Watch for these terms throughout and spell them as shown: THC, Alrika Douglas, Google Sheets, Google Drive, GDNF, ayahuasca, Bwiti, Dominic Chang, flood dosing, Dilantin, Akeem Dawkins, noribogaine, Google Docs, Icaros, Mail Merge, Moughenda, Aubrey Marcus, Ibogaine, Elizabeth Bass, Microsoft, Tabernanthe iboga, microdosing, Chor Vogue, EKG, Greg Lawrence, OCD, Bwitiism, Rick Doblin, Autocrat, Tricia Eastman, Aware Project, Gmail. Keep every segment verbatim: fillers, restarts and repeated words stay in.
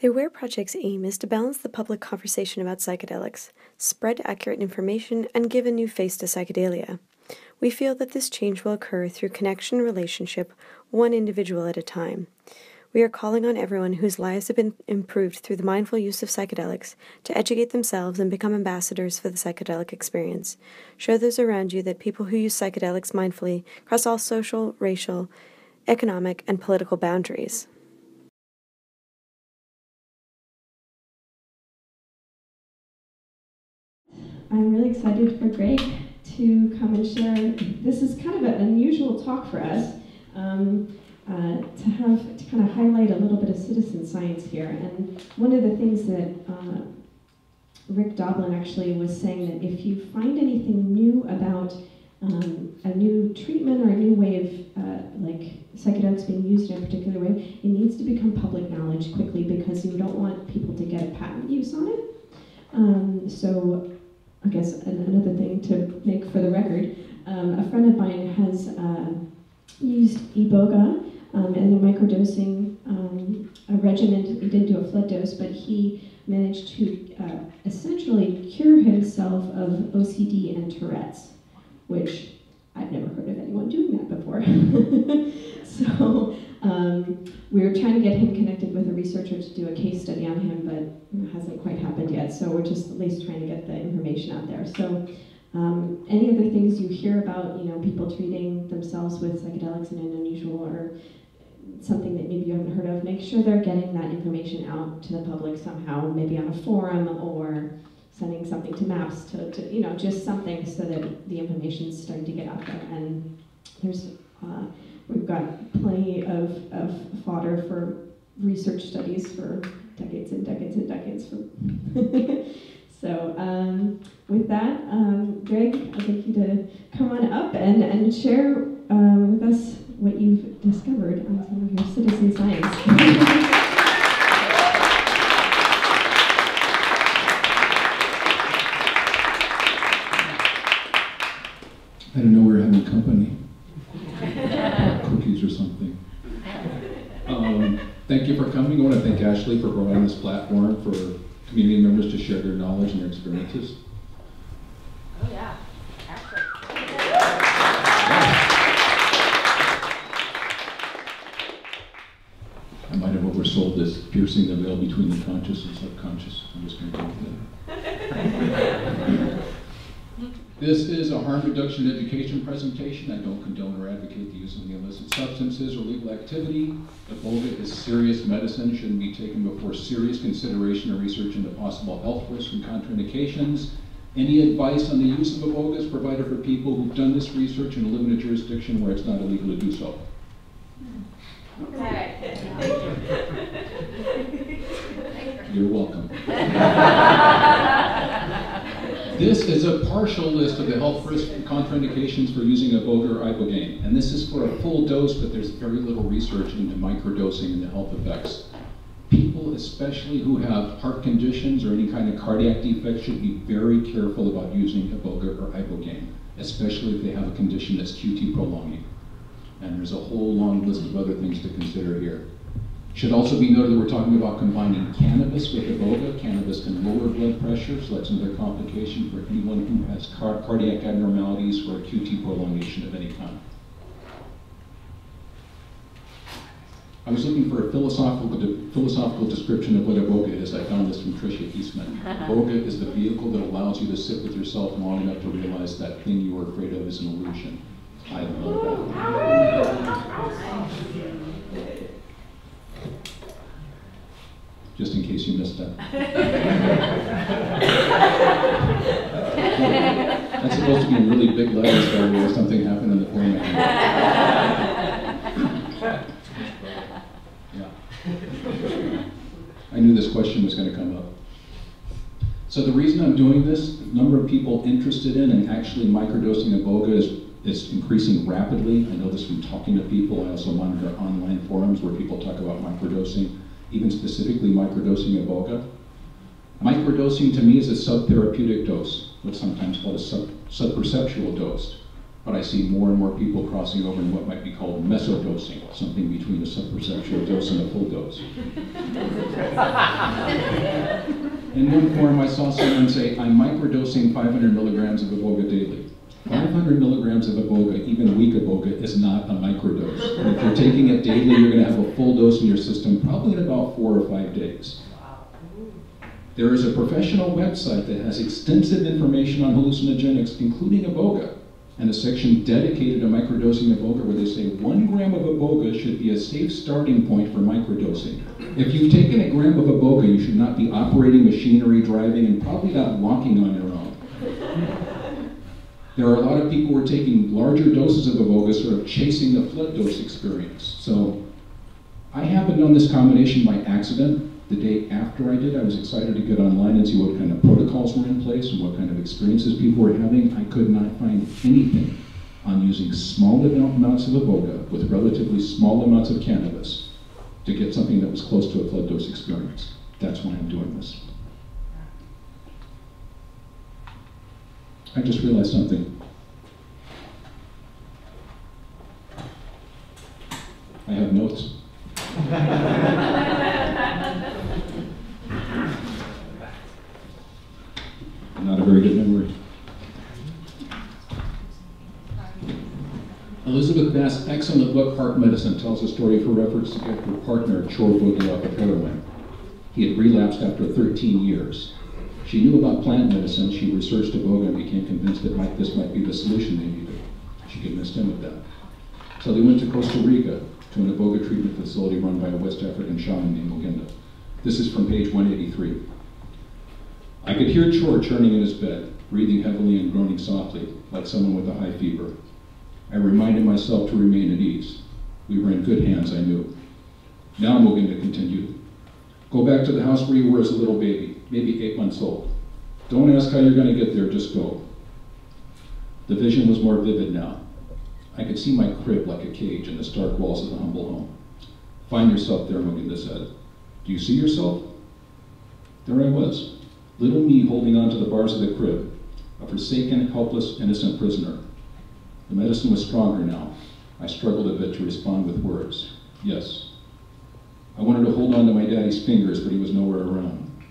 Their W A R E project's aim is to balance the public conversation about psychedelics, spread accurate information, and give a new face to psychedelia. We feel that this change will occur through connection relationship, one individual at a time. We are calling on everyone whose lives have been improved through the mindful use of psychedelics to educate themselves and become ambassadors for the psychedelic experience. Show those around you that people who use psychedelics mindfully cross all social, racial, economic, and political boundaries. I'm really excited for Greg to come and share. This is kind of an unusual talk for us um, uh, to have to kind of highlight a little bit of citizen science here. And one of the things that uh, Rick Doblin actually was saying, that if you find anything new about um, a new treatment or a new way of uh, like psychedelics being used in a particular way, it needs to become public knowledge quickly because you don't want people to get a patent use on it. Um, so. I guess another thing to make for the record, um, a friend of mine has uh, used iboga um, in a microdosing um, a regimen. He didn't do a flood dose, but he managed to uh, essentially cure himself of O C D and Tourette's, which I've never heard of anyone doing that before. So um, we were trying to get him connected with a researcher to do a case study on him, but it hasn't quite happened yet. So we're just at least trying to get the information out there. So um, any other things you hear about, you know, people treating themselves with psychedelics in an unusual or something that maybe you haven't heard of, make sure they're getting that information out to the public somehow, maybe on a forum or sending something to MAPS, to, to you know, just something so that the information's starting to get out there. And there's uh, we've got plenty of, of fodder for research studies for decades and decades and decades. For so um, with that, um, Greg, I'd like you to come on up and, and share um, with us what you've discovered on some of your citizen science. I don't know, we're having company. Cookies or something. Um, thank you for coming. I want to thank Ashley for providing this platform for community members to share their knowledge and their experiences. Oh yeah, Ashley. I might have oversold this, piercing the veil between the conscious and subconscious. I'm just going to go with that. This is a harm reduction education presentation. I don't condone or advocate the use of the illicit substances or legal activity. Iboga is serious medicine, shouldn't be taken before serious consideration or research into possible health risks and contraindications. Any advice on the use of Iboga is provided for people who've done this research and live in a jurisdiction where it's not illegal to do so. Okay. Thank you. You're welcome. This is a partial list of the health risk and contraindications for using Iboga or Ibogaine. And this is for a full dose, but there's very little research into microdosing and the health effects. People, especially who have heart conditions or any kind of cardiac defect, should be very careful about using Iboga or Ibogaine, especially if they have a condition that's Q T prolonging. And there's a whole long list of other things to consider here. Should also be noted that we're talking about combining cannabis with Iboga. Cannabis can lower blood pressure, so that's another complication for anyone who has car cardiac abnormalities or Q T prolongation of any kind. I was looking for a philosophical, de philosophical description of what Iboga is. I found this from Tricia Eastman. Iboga is the vehicle that allows you to sit with yourself long enough to realize that thing you were afraid of is an illusion. I love that. Just in case you missed that. That's supposed to be in really big letters, by the way, or something happened in the format. Yeah. I knew this question was going to come up. So the reason I'm doing this, the number of people interested in and actually microdosing Iboga is, is increasing rapidly. I know this from talking to people. I also monitor online forums where people talk about microdosing, even specifically microdosing Iboga. Microdosing to me is a subtherapeutic dose, what's sometimes called a sub, subperceptual dose. But I see more and more people crossing over in what might be called mesodosing, something between a subperceptual dose and a full dose. In one forum, I saw someone say, I'm microdosing five hundred milligrams of iboga daily. five hundred milligrams of iboga, even weak iboga, is not a microdose. And if you're taking it daily, you're going to have a full dose in your system, probably in about four or five days. There is a professional website that has extensive information on hallucinogenics, including iboga, and a section dedicated to microdosing iboga where they say one gram of iboga should be a safe starting point for microdosing. If you've taken a gram of iboga, you should not be operating machinery, driving, and probably not walking on your own. There are a lot of people who are taking larger doses of iboga, sort of chasing the flood dose experience. So I happened on this combination by accident. The day after I did, I was excited to get online and see what kind of protocols were in place and what kind of experiences people were having. I could not find anything on using small amounts of iboga with relatively small amounts of cannabis to get something that was close to a flood dose experience. That's why I'm doing this. I just realized something. I have notes. Not a very good memory. Elizabeth Bass' excellent book, Heart Medicine, tells a story for reference to her partner, Chor Vogue, of heroin. He had relapsed after thirteen years. She knew about plant medicine. She researched iboga and became convinced that might, this might be the solution they needed. She convinced him of that. So they went to Costa Rica to an iboga treatment facility run by a West African shaman named Moughenda. This is from page one eighty-three. I could hear Chor churning in his bed, breathing heavily and groaning softly, like someone with a high fever. I reminded myself to remain at ease. We were in good hands, I knew. Now, Moughenda continued, go back to the house where you were as a little baby, maybe eight months old. Don't ask how you're going to get there, just go. The vision was more vivid now. I could see my crib like a cage in the stark walls of the humble home. Find yourself there, Moughenda said. Do you see yourself? There I was. Little me holding on to the bars of the crib, a forsaken, helpless, innocent prisoner. The medicine was stronger now. I struggled a bit to respond with words. Yes. I wanted to hold on to my daddy's fingers, but he was nowhere around.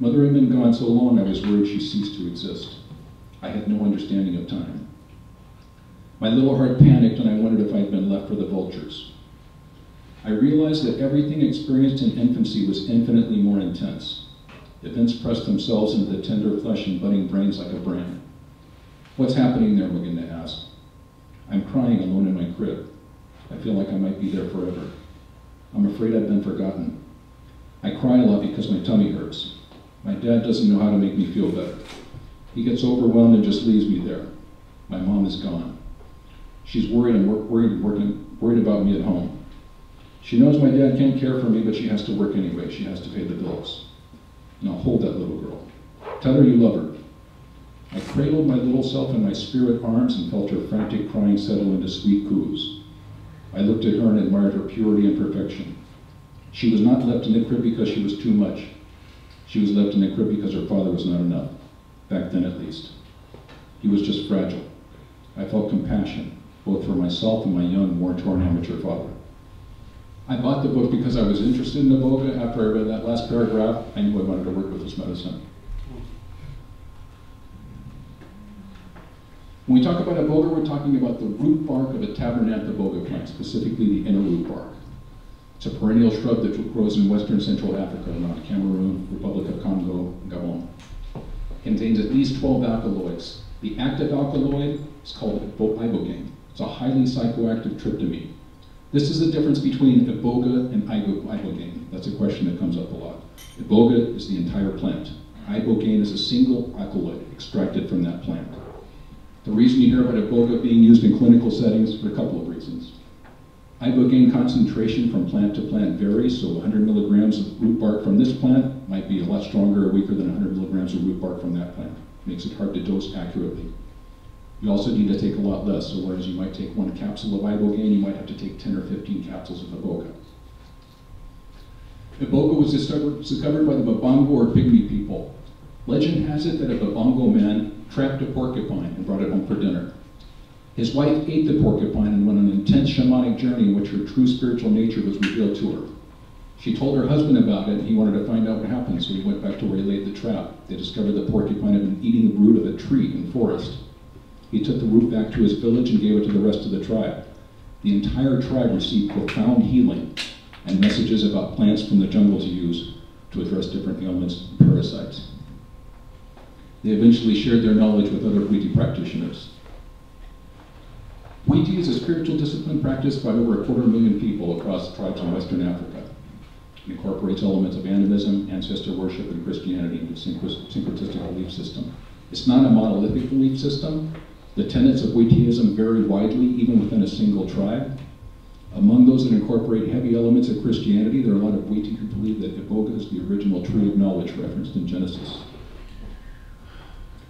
Mother had been gone so long I was worried she ceased to exist. I had no understanding of time. My little heart panicked and I wondered if I had been left for the vultures. I realized that everything experienced in infancy was infinitely more intense. Events pressed themselves into the tender flesh and budding brains like a brand. What's happening there, Moughenda asked. I'm crying alone in my crib. I feel like I might be there forever. I'm afraid I've been forgotten. I cry a lot because my tummy hurts. My dad doesn't know how to make me feel better. He gets overwhelmed and just leaves me there. My mom is gone. She's worried and wor worried, working, worried about me at home. She knows my dad can't care for me, but she has to work anyway. She has to pay the bills. Now hold that little girl. Tell her you love her. I cradled my little self in my spirit arms and felt her frantic crying settle into sweet coos. I looked at her and admired her purity and perfection. She was not left in the crib because she was too much. She was left in the crib because her father was not enough, back then at least. He was just fragile. I felt compassion, both for myself and my young, war-torn amateur father. I bought the book because I was interested in iboga. After I read that last paragraph, I knew I wanted to work with this medicine. When we talk about iboga, we're talking about the root bark of a Tabernanthe iboga plant, specifically the inner root bark. It's a perennial shrub that grows in western Central Africa, around Cameroon, Republic of Congo, and Gabon. It contains at least twelve alkaloids. The active alkaloid is called ibogaine. It's a highly psychoactive tryptamine. This is the difference between iboga and ibogaine. That's a question that comes up a lot. Iboga is the entire plant. Ibogaine is a single alkaloid extracted from that plant. The reason you hear about iboga being used in clinical settings for a couple of reasons. Ibogaine concentration from plant to plant varies, so one hundred milligrams of root bark from this plant might be a lot stronger or weaker than one hundred milligrams of root bark from that plant. Makes it hard to dose accurately. You also need to take a lot less, so whereas you might take one capsule of ibogaine, you might have to take ten or fifteen capsules of iboga. Iboga was discovered, discovered by the Babongo or Pygmy people. Legend has it that a Babongo man trapped a porcupine and brought it home for dinner. His wife ate the porcupine and went on an intense shamanic journey in which her true spiritual nature was revealed to her. She told her husband about it, and he wanted to find out what happened, so he went back to where he laid the trap. They discovered that porcupine had been eating the root of a tree in the forest. He took the root back to his village and gave it to the rest of the tribe. The entire tribe received profound healing and messages about plants from the jungle to use to address different ailments and parasites. They eventually shared their knowledge with other Bwiti practitioners. Bwiti is a spiritual discipline practiced by over a quarter million people across tribes in Western Africa. It incorporates elements of animism, ancestor worship, and Christianity in its syncretistic belief system. It's not a monolithic belief system. The tenets of Bwitiism vary widely, even within a single tribe. Among those that incorporate heavy elements of Christianity, there are a lot of Bwiti who believe that iboga is the original tree of knowledge referenced in Genesis.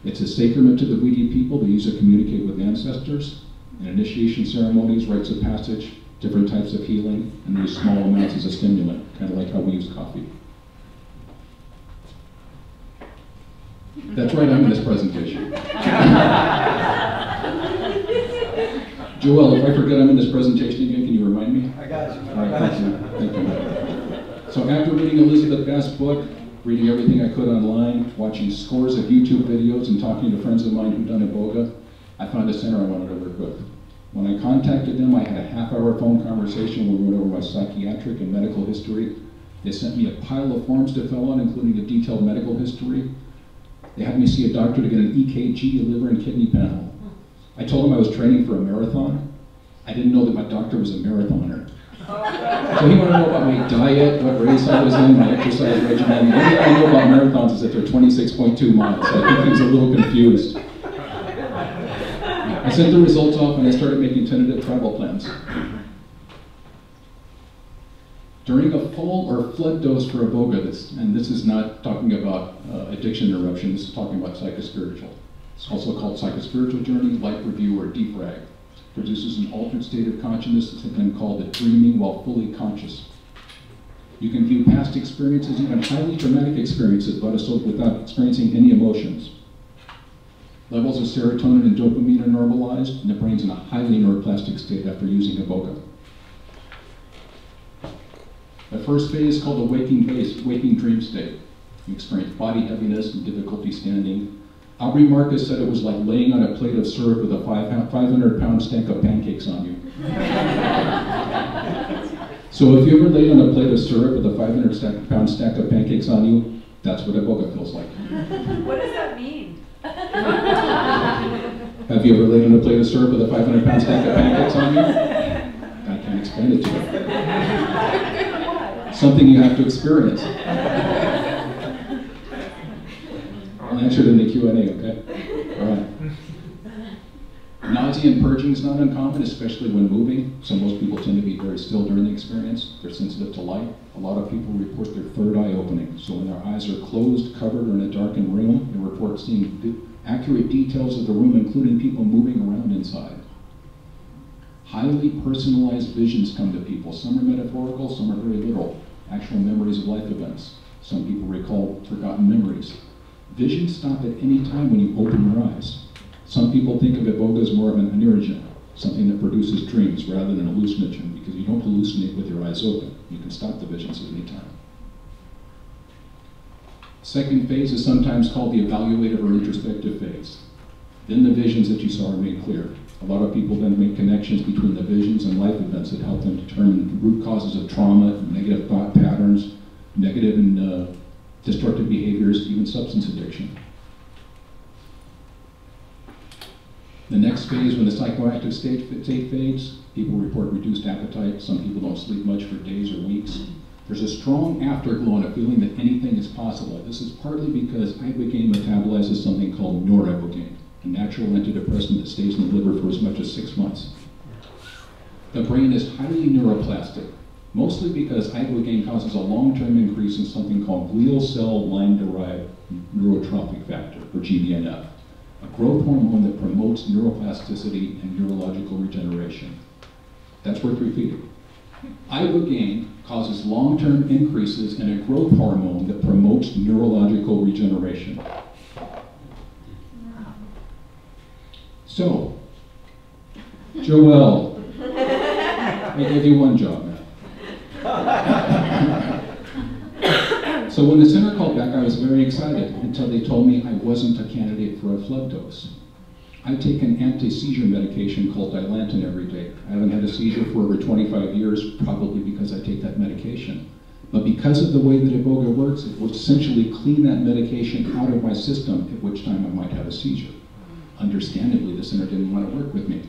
It's a sacrament to the Bwiti people. They use it to communicate with ancestors, and initiation ceremonies, rites of passage, different types of healing, and these small amounts as a stimulant, kind of like how we use coffee. That's right, I'm in this presentation. Joel, if I forget I'm in this presentation again, can you remind me? I got you. All right, thank you. Thank you. So after reading Elizabeth Bass's book, reading everything I could online, watching scores of YouTube videos, and talking to friends of mine who've done iboga, I found a center I wanted to work with. When I contacted them, I had a half-hour phone conversation where we went over my psychiatric and medical history. They sent me a pile of forms to fill out, including a detailed medical history. They had me see a doctor to get an E K G, a liver and kidney panel. I told him I was training for a marathon. I didn't know that my doctor was a marathoner. So he wanted to know about my diet, what race I was in, my exercise regimen. The only thing I know about marathons is that they're twenty-six point two miles, so I think he was a little confused. I sent the results off and I started making tentative travel plans. During a full or flood dose for iboga, this, and this is not talking about uh, addiction interruption, this is talking about psychospiritual. It's also called psychospiritual journey, light review, or defrag. Produces an altered state of consciousness that's been called a dreaming while fully conscious. You can view past experiences, even highly traumatic experiences, but without experiencing any emotions. Levels of serotonin and dopamine are normalized, and the brain's in a highly neuroplastic state after using iboga. The first phase is called a waking phase, waking dream state. You experience body heaviness and difficulty standing. Aubrey Marcus said it was like laying on a plate of syrup with a five hundred pound stack of pancakes on you. So if you ever laid on a plate of syrup with a five hundred pound stack of pancakes on you, that's what iboga feels like. What does that mean? Have you ever laid on a plate of syrup with a five hundred pound stack of pancakes on you? I can't explain it to you. Something you have to experience. I'll answer it in the Q and A, okay? All right. Nausea and purging is not uncommon, especially when moving. So most people tend to be very still during the experience. They're sensitive to light. A lot of people report their third eye opening. So when their eyes are closed, covered, or in a darkened room, they report seeing accurate details of the room, including people moving around inside. Highly personalized visions come to people. Some are metaphorical, some are very literal. Actual memories of life events. Some people recall forgotten memories. Visions stop at any time when you open your eyes. Some people think of iboga as more of an aneurysm, something that produces dreams rather than an hallucinogen, because you don't hallucinate with your eyes open. You can stop the visions at any time. Second phase is sometimes called the evaluative or introspective phase. Then the visions that you saw are made clear. A lot of people then make connections between the visions and life events that help them determine root causes of trauma, negative thought patterns, negative and uh, destructive behaviors, even substance addiction. The next phase, when the psychoactive state, state fades, people report reduced appetite. Some people don't sleep much for days or weeks. There's a strong afterglow and a feeling that anything is possible. This is partly because ibogaine metabolizes something called noribogaine, a natural antidepressant that stays in the liver for as much as six months. The brain is highly neuroplastic, mostly because ibogaine causes a long-term increase in something called glial cell line-derived neurotrophic factor, or G D N F, a growth hormone that promotes neuroplasticity and neurological regeneration. That's worth repeating. Ibogaine causes long-term increases in a growth hormone that promotes neurological regeneration. So, Joelle, I gave you one job now. So when the center called back, I was very excited until they told me I wasn't a candidate for a flood dose. I take an anti-seizure medication called Dilantin every day. I haven't had a seizure for over twenty-five years, probably because I take that medication. But because of the way that iboga works, it will essentially clean that medication out of my system, at which time I might have a seizure. Understandably, the center didn't want to work with me.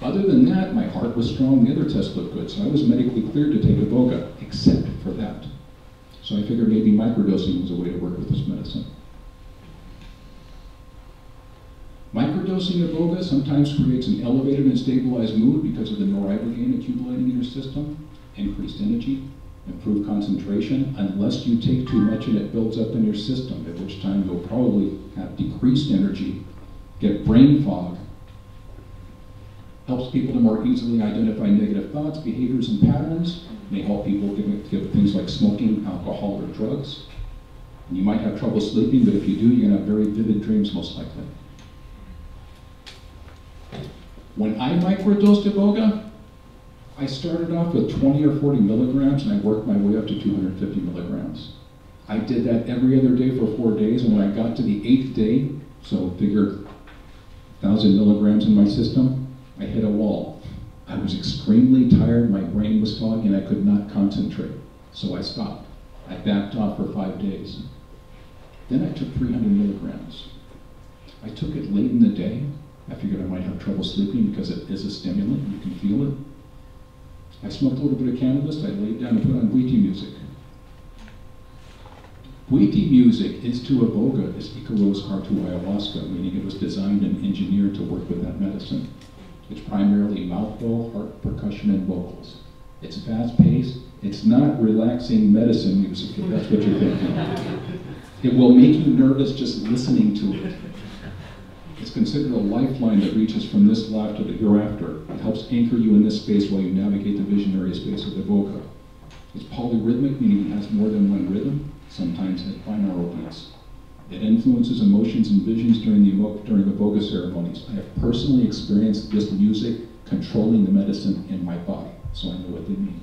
Other than that, my heart was strong, the other tests looked good, so I was medically cleared to take iboga, except for that. So I figured maybe microdosing was a way to work with this medicine. Microdosing iboga sometimes creates an elevated and stabilized mood because of the noribogaine accumulating in your system, increased energy, improved concentration, unless you take too much and it builds up in your system, at which time you'll probably have decreased energy, get brain fog, helps people to more easily identify negative thoughts, behaviors, and patterns, may help people give, give things like smoking, alcohol, or drugs. And you might have trouble sleeping, but if you do, you're going to have very vivid dreams, most likely. When I microdosed iboga, I started off with twenty or forty milligrams, and I worked my way up to two hundred fifty milligrams. I did that every other day for four days, and when I got to the eighth day, so figure one thousand milligrams in my system, I hit a wall. I was extremely tired, my brain was foggy, and I could not concentrate. So I stopped. I backed off for five days. Then I took three hundred milligrams. I took it late in the day. I figured I might have trouble sleeping because it is a stimulant, you can feel it. I smoked a little bit of cannabis, I laid down and put on Bwiti music. Bwiti music is to iboga as Icaros are to ayahuasca, meaning it was designed and engineered to work with that medicine. It's primarily mouthful, heart, percussion, and vocals. It's fast-paced, it's not relaxing medicine music, if that's what you're thinking. It will make you nervous just listening to it. It's considered a lifeline that reaches from this life to the hereafter. It helps anchor you in this space while you navigate the visionary space of iboga. It's polyrhythmic, meaning it has more than one rhythm, sometimes at binaural beats. It influences emotions and visions during the during iboga ceremonies. I have personally experienced this music controlling the medicine in my body, so I know what they mean.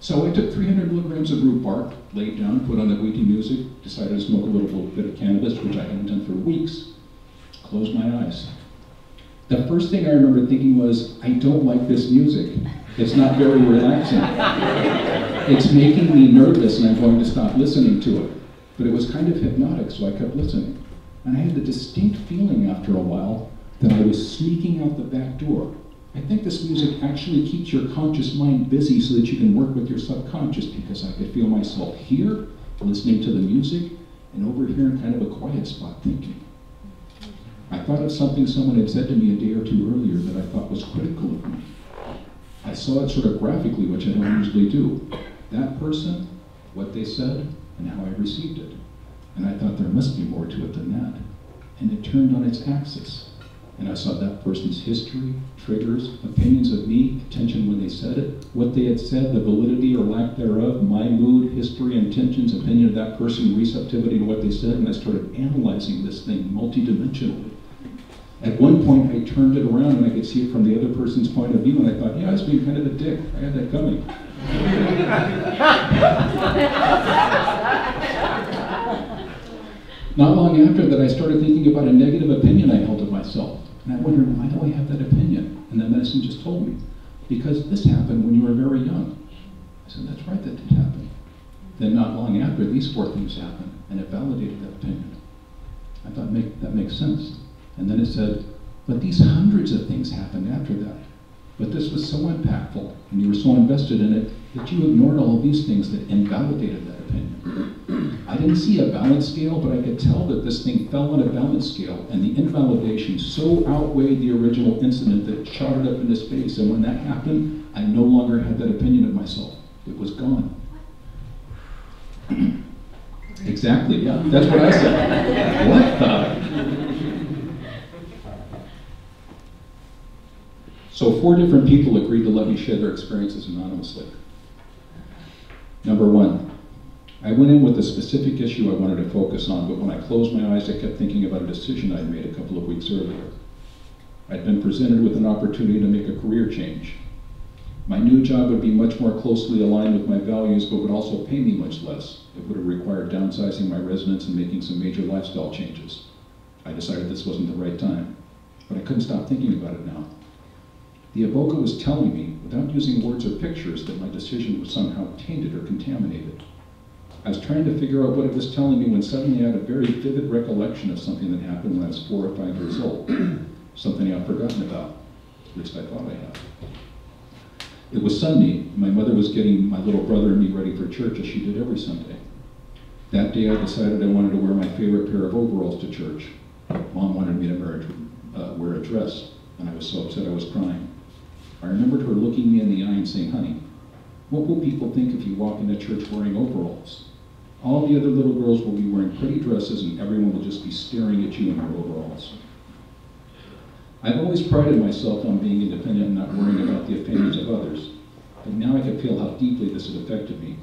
So I took three hundred milligrams of root bark, laid down, put on the Bwiti music, decided to smoke a little, little bit of cannabis, which I hadn't done for weeks, closed my eyes. The first thing I remember thinking was, I don't like this music. It's not very relaxing. It's making me nervous and I'm going to stop listening to it. But it was kind of hypnotic, so I kept listening. And I had the distinct feeling after a while that I was sneaking out the back door. I think this music actually keeps your conscious mind busy so that you can work with your subconscious, because I could feel myself here, listening to the music, and over here in kind of a quiet spot thinking. I thought of something someone had said to me a day or two earlier that I thought was critical of me. I saw it sort of graphically, which I don't usually do. That person, what they said, and how I received it. And I thought there must be more to it than that. And it turned on its axis. And I saw that person's history, triggers, opinions of me, attention when they said it, what they had said, the validity or lack thereof, my mood, history, intentions, opinion of that person, receptivity to what they said, and I started analyzing this thing multidimensionally. At one point, I turned it around and I could see it from the other person's point of view, and I thought, yeah, I was being kind of a dick. I had that coming. Not long after that, I started thinking about a negative opinion I held of myself. And I wondered, why do I have that opinion? And the medicine just told me, because this happened when you were very young. I said, that's right, that did happen. Then not long after, these four things happened, and it validated that opinion. I thought, make, that makes sense. And then it said, but these hundreds of things happened after that. But this was so impactful, and you were so invested in it, that you ignored all of these things that invalidated that opinion. I didn't see a balance scale, but I could tell that this thing fell on a balance scale, and the invalidation so outweighed the original incident that it shot it up into space, and when that happened, I no longer had that opinion of myself. It was gone. Exactly, yeah, that's what I said. What the? So four different people agreed to let me share their experiences anonymously. Number one, I went in with a specific issue I wanted to focus on, but when I closed my eyes, I kept thinking about a decision I'd made a couple of weeks earlier. I'd been presented with an opportunity to make a career change. My new job would be much more closely aligned with my values, but would also pay me much less. It would have required downsizing my residence and making some major lifestyle changes. I decided this wasn't the right time, but I couldn't stop thinking about it now. The iboga was telling me, without using words or pictures, that my decision was somehow tainted or contaminated. I was trying to figure out what it was telling me when suddenly I had a very vivid recollection of something that happened when I was four or five years old, something I'd forgotten about, at least I thought I had. It was Sunday. My mother was getting my little brother and me ready for church, as she did every Sunday. That day I decided I wanted to wear my favorite pair of overalls to church. Mom wanted me to uh, wear a dress, and I was so upset I was crying. I remembered her looking me in the eye and saying, "Honey, what will people think if you walk into church wearing overalls? All the other little girls will be wearing pretty dresses and everyone will just be staring at you in your overalls." I've always prided myself on being independent and not worrying about the opinions of others, but now I could feel how deeply this had affected me,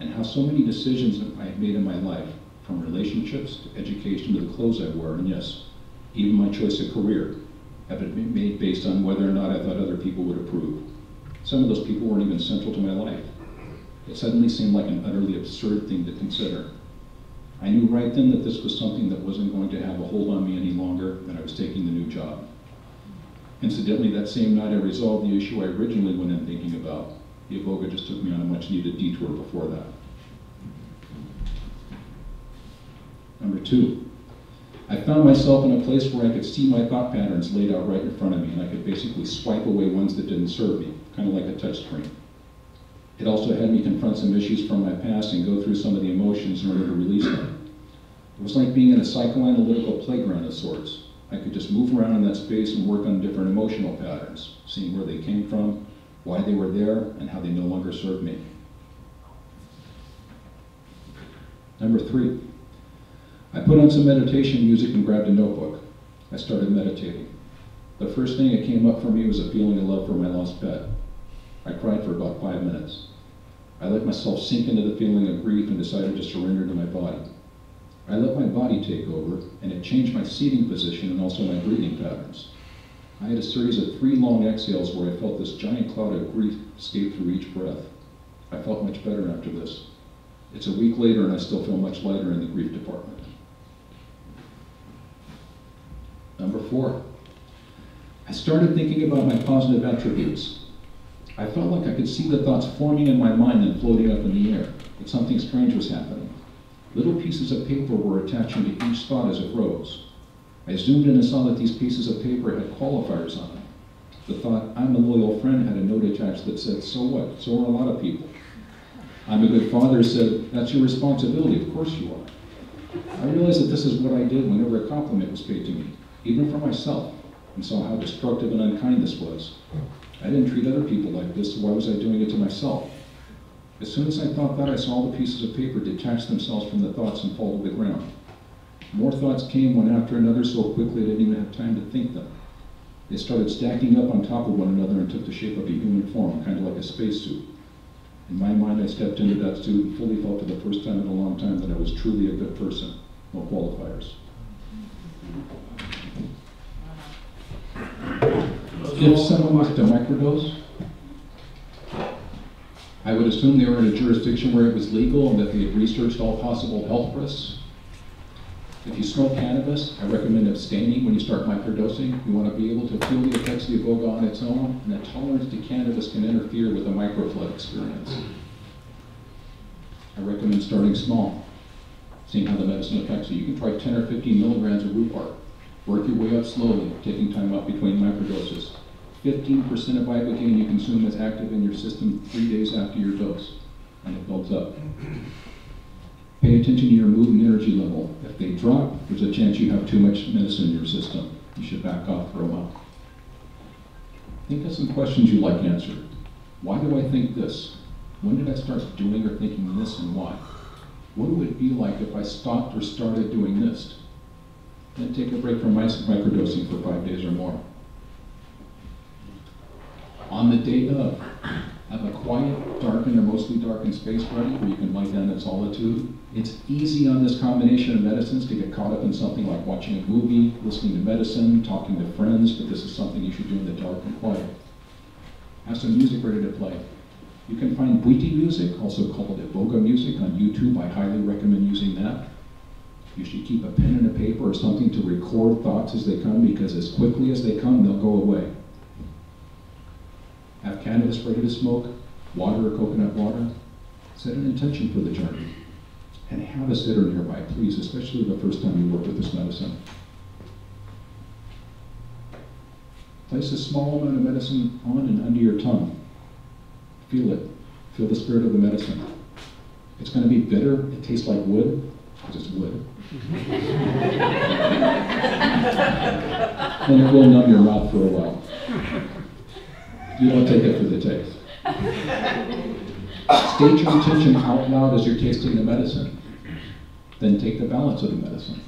and how so many decisions I had made in my life, from relationships to education to the clothes I wear, and yes, even my choice of career, have been made based on whether or not I thought other people would approve. Some of those people weren't even central to my life. It suddenly seemed like an utterly absurd thing to consider. I knew right then that this was something that wasn't going to have a hold on me any longer, and I was taking the new job. Incidentally, that same night I resolved the issue I originally went in thinking about. The iboga just took me on a much-needed detour before that. Number two, I found myself in a place where I could see my thought patterns laid out right in front of me, and I could basically swipe away ones that didn't serve me, kind of like a touch screen. It also had me confront some issues from my past and go through some of the emotions in order to release them. It was like being in a psychoanalytical playground of sorts. I could just move around in that space and work on different emotional patterns, seeing where they came from, why they were there, and how they no longer serve me. Number three, I put on some meditation music and grabbed a notebook. I started meditating. The first thing that came up for me was a feeling of love for my lost pet. I cried for about five minutes. I let myself sink into the feeling of grief and decided to surrender to my body. I let my body take over, and it changed my seating position and also my breathing patterns. I had a series of three long exhales where I felt this giant cloud of grief escape through each breath. I felt much better after this. It's a week later and I still feel much lighter in the grief department. Number four, I started thinking about my positive attributes. I felt like I could see the thoughts forming in my mind and floating up in the air, that something strange was happening. Little pieces of paper were attaching to each thought as it rose. I zoomed in and saw that these pieces of paper had qualifiers on them. The thought, "I'm a loyal friend," had a note attached that said, "So what? So are a lot of people." "I'm a good father" said, "That's your responsibility, of course you are." I realized that this is what I did whenever a compliment was paid to me, even for myself, and saw how destructive and unkind this was. I didn't treat other people like this, so why was I doing it to myself? As soon as I thought that, I saw the pieces of paper detach themselves from the thoughts and fall to the ground. More thoughts came one after another so quickly I didn't even have time to think them. They started stacking up on top of one another and took the shape of a human form, kind of like a spacesuit. In my mind, I stepped into that suit and fully felt for the first time in a long time that I was truly a good person. No qualifiers. If someone was to microdose, I would assume they were in a jurisdiction where it was legal and that they had researched all possible health risks. If you smoke cannabis, I recommend abstaining when you start microdosing. You want to be able to feel the effects of the iboga on its own, and that tolerance to cannabis can interfere with a microflood experience. I recommend starting small, seeing how the medicine affects you. You can try ten or fifteen milligrams of root bark. Work your way up slowly, taking time off between microdoses. fifteen percent of ibogaine you consume is active in your system three days after your dose, and it builds up. Pay attention to your mood and energy level. If they drop, there's a chance you have too much medicine in your system. You should back off for a while. Think of some questions you'd like answered. Why do I think this? When did I start doing or thinking this, and why? What would it be like if I stopped or started doing this? Then take a break from microdosing for five days or more. On the day of, have a quiet, darkened or mostly darkened space ready where you can lie down in solitude. It's easy on this combination of medicines to get caught up in something like watching a movie, listening to medicine, talking to friends, but this is something you should do in the dark and quiet. have some music ready to play. You can find Bwiti music, also called Iboga music, on YouTube. I highly recommend using that. You should keep a pen and a paper or something to record thoughts as they come, because as quickly as they come, they'll go away. Have cannabis ready to smoke, water or coconut water. Set an intention for the journey. And have a sitter nearby, please, especially the first time you work with this medicine. Place a small amount of medicine on and under your tongue. Feel it. Feel the spirit of the medicine. It's going to be bitter. It tastes like wood, because it's wood. And it will numb your mouth for a while. You don't take it for the taste. State your intention out loud as you're tasting the medicine. Then take the balance of the medicine.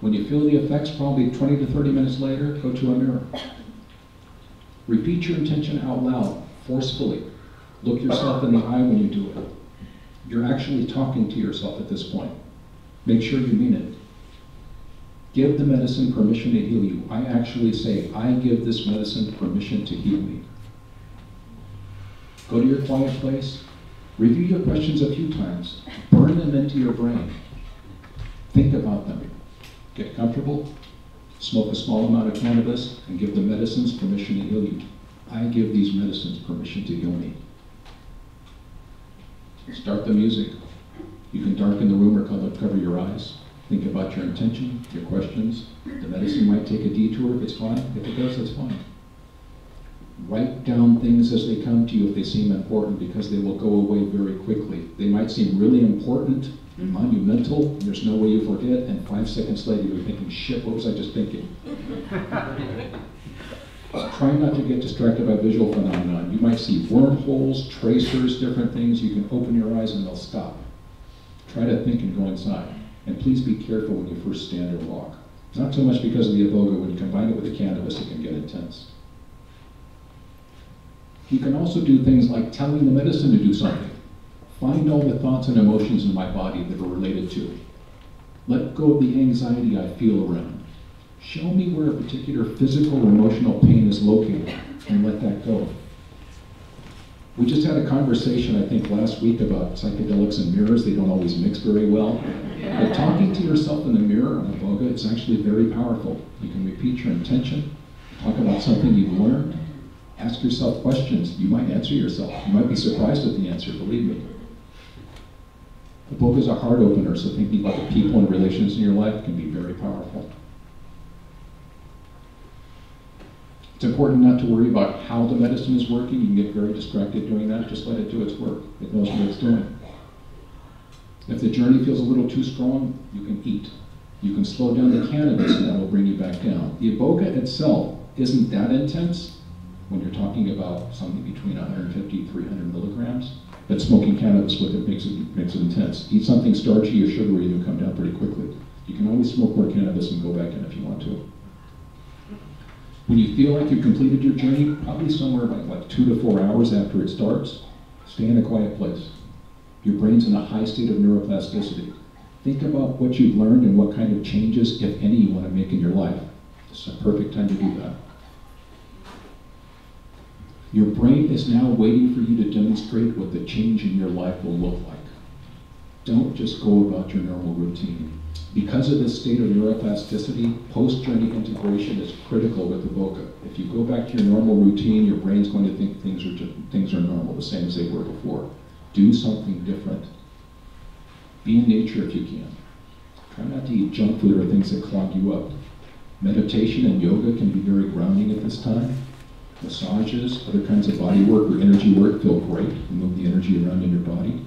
When you feel the effects, probably twenty to thirty minutes later, go to a mirror. Repeat your intention out loud, forcefully. Look yourself in the eye when you do it. You're actually talking to yourself at this point. Make sure you mean it. Give the medicine permission to heal you. I actually say, I give this medicine permission to heal me. Go to your quiet place. Review your questions a few times. Burn them into your brain. Think about them. Get comfortable. Smoke a small amount of cannabis and give the medicines permission to heal you. I give these medicines permission to heal me. Start the music. You can darken the room or cover your eyes. Think about your intention, your questions. The medicine might take a detour if it's fine. If it does, that's fine. Write down things as they come to you if they seem important, because they will go away very quickly. They might seem really important, monumental, there's no way you forget, and five seconds later you're thinking, shit, what was I just thinking? Try not to get distracted by visual phenomenon. You might see wormholes, tracers, different things. You can open your eyes and they'll stop. Try to think and go inside. And please be careful when you first stand or walk. Not so much because of the iboga. When you combine it with the cannabis, it can get intense. You can also do things like telling the medicine to do something. Find all the thoughts and emotions in my body that are related to it. Let go of the anxiety I feel around. Show me where a particular physical or emotional pain is located, and let that go. We just had a conversation, I think, last week about psychedelics and mirrors. They don't always mix very well. But talking to yourself in the mirror on iboga is actually very powerful. You can repeat your intention, talk about something you've learned, ask yourself questions. You might answer yourself. You might be surprised at the answer, believe me. The book is a heart opener, so thinking about the people and relations in your life can be very powerful. It's important not to worry about how the medicine is working. You can get very distracted doing that. Just let it do its work. It knows what it's doing. If the journey feels a little too strong, you can eat. You can slow down the cannabis, and that will bring you back down. The iboga itself isn't that intense when you're talking about something between one fifty and three hundred milligrams, but smoking cannabis with it makes it makes it intense. Eat something starchy or sugary and you'll come down pretty quickly. You can always smoke more cannabis and go back in if you want to. When you feel like you've completed your journey, probably somewhere like, like two to four hours after it starts, stay in a quiet place. Your brain's in a high state of neuroplasticity. Think about what you've learned and what kind of changes, if any, you want to make in your life. This is a perfect time to do that. Your brain is now waiting for you to demonstrate what the change in your life will look like. Don't just go about your normal routine. Because of this state of neuroplasticity, post-journey integration is critical with iboga. If you go back to your normal routine, your brain's going to think things are, just, things are normal, the same as they were before. Do something different. Be in nature if you can. Try not to eat junk food or things that clog you up. Meditation and yoga can be very grounding at this time. Massages, other kinds of body work or energy work feel great. You move the energy around in your body.